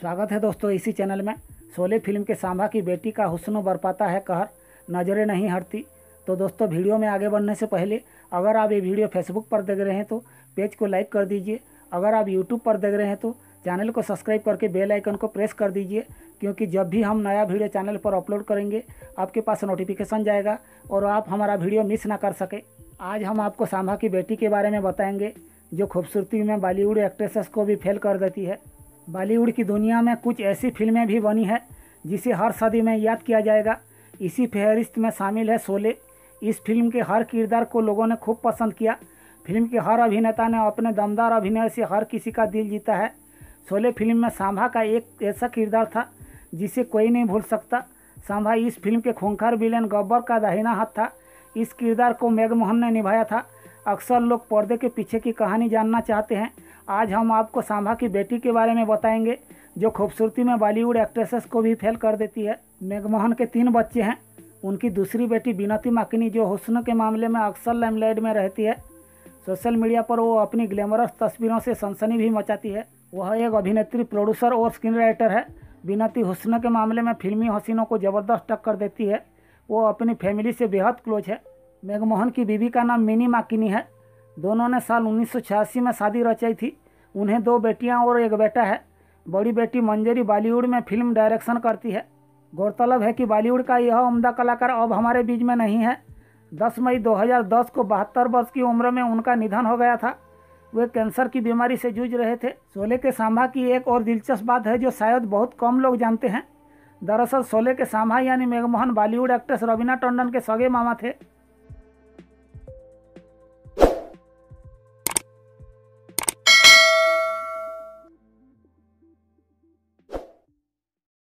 स्वागत है दोस्तों इसी चैनल में। शोले फिल्म के सांभा की बेटी का हुस्न बरपाता है कहर, नज़रें नहीं हटती। तो दोस्तों वीडियो में आगे बढ़ने से पहले अगर आप ये वीडियो फेसबुक पर देख रहे हैं तो पेज को लाइक कर दीजिए। अगर आप यूट्यूब पर देख रहे हैं तो चैनल को सब्सक्राइब करके बेल आइकन को प्रेस कर दीजिए, क्योंकि जब भी हम नया वीडियो चैनल पर अपलोड करेंगे आपके पास नोटिफिकेशन जाएगा और आप हमारा वीडियो मिस ना कर सके। आज हम आपको सांभा की बेटी के बारे में बताएंगे, जो खूबसूरती में बॉलीवुड एक्ट्रेसेस को भी फेल कर देती है। बॉलीवुड की दुनिया में कुछ ऐसी फिल्में भी बनी है जिसे हर सदी में याद किया जाएगा। इसी फहरिस्त में शामिल है शोले। इस फिल्म के हर किरदार को लोगों ने खूब पसंद किया। फिल्म के हर अभिनेता ने अपने दमदार अभिनय से हर किसी का दिल जीता है। शोले फिल्म में सांभा का एक ऐसा किरदार था जिसे कोई नहीं भूल सकता। सांभा इस फिल्म के खूंखार विलेन गब्बर का दाहिना हाथ था। इस किरदार को मेघमोहन ने निभाया था। अक्सर लोग पर्दे के पीछे की कहानी जानना चाहते हैं। आज हम आपको सांभा की बेटी के बारे में बताएंगे, जो खूबसूरती में बॉलीवुड एक्ट्रेसेस को भी फेल कर देती है। मेघमोहन के 3 बच्चे हैं। उनकी दूसरी बेटी विनाति माकिजनी, जो हुस्न के मामले में अक्सर लाइमलाइट में रहती है। सोशल मीडिया पर वो अपनी ग्लैमरस तस्वीरों से सनसनी भी मचाती है। वह एक अभिनेत्री, प्रोड्यूसर और स्क्रीन राइटर है। विनाति हुस्न के मामले में फिल्मी हसीनों को ज़बरदस्त टक्कर देती है। वो अपनी फैमिली से बेहद क्लोज है। मेघमोहन की बीवी का नाम मिनी माकिजनी है। दोनों ने साल 1986 में शादी रचाई थी। उन्हें 2 बेटियां और एक बेटा है। बड़ी बेटी मंजरी बॉलीवुड में फिल्म डायरेक्शन करती है। गौरतलब है कि बॉलीवुड का यह उम्दा कलाकार अब हमारे बीच में नहीं है। 10 मई 2010 को 72 वर्ष की उम्र में उनका निधन हो गया था। वे कैंसर की बीमारी से जूझ रहे थे। शोले के सांभा की एक और दिलचस्प बात है, जो शायद बहुत कम लोग जानते हैं। दरअसल शोले के सांभा यानी मेघमोहन बॉलीवुड एक्ट्रेस रवीना टंडन के सगे मामा थे।